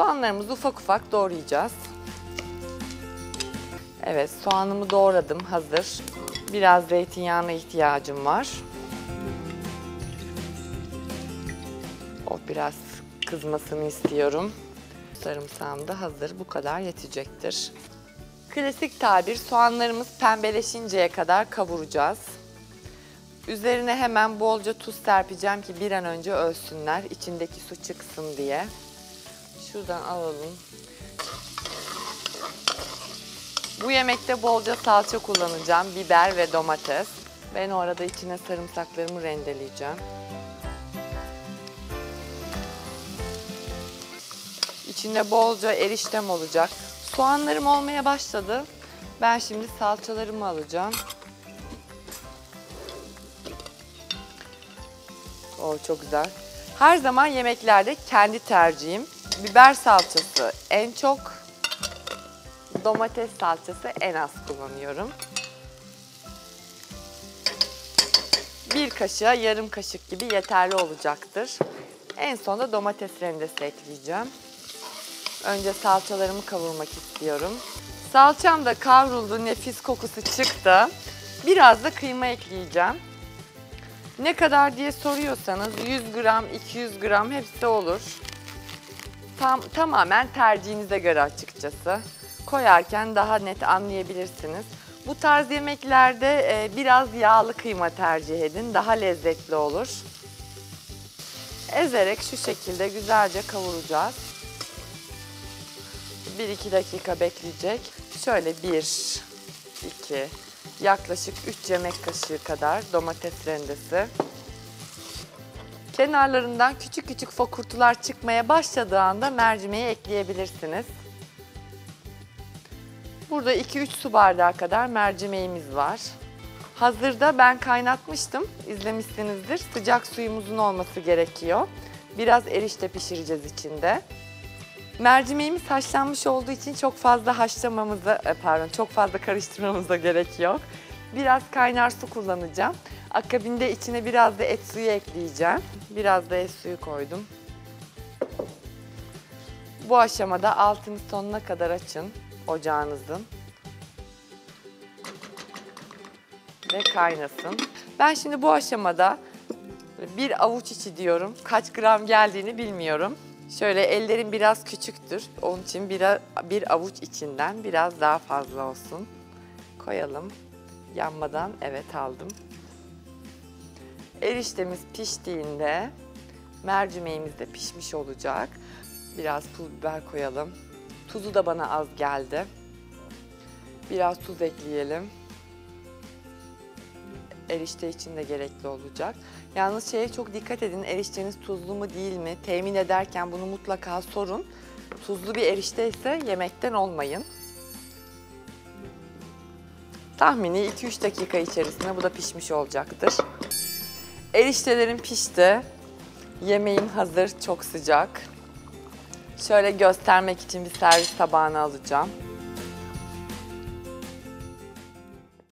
Soğanlarımızı ufak ufak doğrayacağız. Evet, soğanımı doğradım, hazır. Biraz zeytinyağına ihtiyacım var. O biraz kızmasını istiyorum. Sarımsağım da hazır, bu kadar yetecektir. Klasik tabir, soğanlarımız pembeleşinceye kadar kavuracağız. Üzerine hemen bolca tuz serpeceğim ki bir an önce ölsünler, içindeki su çıksın diye. Şuradan alalım. Bu yemekte bolca salça kullanacağım, biber ve domates. Ben orada içine sarımsaklarımı rendeleyeceğim. İçinde bolca eriştem olacak. Soğanlarım olmaya başladı. Ben şimdi salçalarımı alacağım. Oo, çok güzel. Her zaman yemeklerde kendi tercihim. Biber salçası en çok, domates salçası en az kullanıyorum. Bir kaşığa yarım kaşık gibi yeterli olacaktır. En son da domates rendesi ekleyeceğim. Önce salçalarımı kavurmak istiyorum. Salçam da kavruldu, nefis kokusu çıktı. Biraz da kıyma ekleyeceğim. Ne kadar diye soruyorsanız 100 gram, 200 gram hepsi olur. Tamamen tercihinize göre açıkçası. Koyarken daha net anlayabilirsiniz. Bu tarz yemeklerde biraz yağlı kıyma tercih edin. Daha lezzetli olur. Ezerek şu şekilde güzelce kavuracağız. 1-2 dakika bekleyecek. Şöyle 1-2 yaklaşık 3 yemek kaşığı kadar domates rendesi. Kenarlarından küçük küçük fokurtular çıkmaya başladığı anda mercimeği ekleyebilirsiniz. Burada 2-3 su bardağı kadar mercimeğimiz var. Hazırda ben kaynatmıştım, izlemişsinizdir. Sıcak suyumuzun olması gerekiyor. Biraz erişte pişireceğiz içinde. Mercimeğimiz haşlanmış olduğu için çok fazla karıştırmamıza gerek yok. Biraz kaynar su kullanacağım. Akabinde içine biraz da et suyu ekleyeceğim. Biraz da et suyu koydum. Bu aşamada altını sonuna kadar açın ocağınızın ve kaynasın. Ben şimdi bu aşamada bir avuç içi diyorum. Kaç gram geldiğini bilmiyorum. Şöyle ellerim biraz küçüktür. Onun için bir avuç içinden biraz daha fazla olsun. Koyalım. Yanmadan, evet, aldım. Eriştemiz piştiğinde mercimeğimiz de pişmiş olacak. Biraz pul biber koyalım. Tuzu da bana az geldi. Biraz tuz ekleyelim. Erişte için de gerekli olacak. Yalnız şeye çok dikkat edin, erişteniz tuzlu mu değil mi? Temin ederken bunu mutlaka sorun. Tuzlu bir erişte ise yemekten olmayın. Tahmini 2-3 dakika içerisinde bu da pişmiş olacaktır. Eriştelerim pişti. Yemeğim hazır, çok sıcak. Şöyle göstermek için bir servis tabağına alacağım.